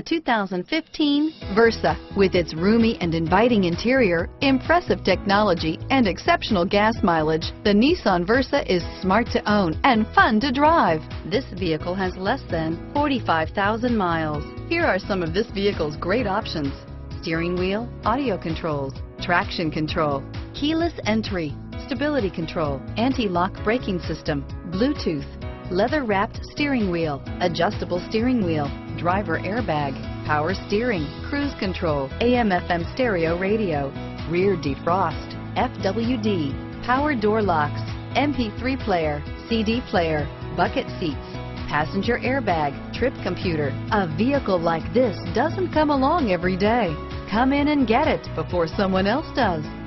The 2015 Versa, with its roomy and inviting interior, impressive technology, and exceptional gas mileage, the Nissan Versa is smart to own and fun to drive. This vehicle has less than 45,000 miles. Here are some of this vehicle's great options: steering wheel audio controls, traction control, keyless entry, stability control, anti-lock braking system, Bluetooth, leather-wrapped steering wheel, adjustable steering wheel, driver airbag, power steering, cruise control, AM/FM stereo radio, rear defrost, FWD, power door locks, MP3 player, CD player, bucket seats, passenger airbag, trip computer. A vehicle like this doesn't come along every day. Come in and get it before someone else does.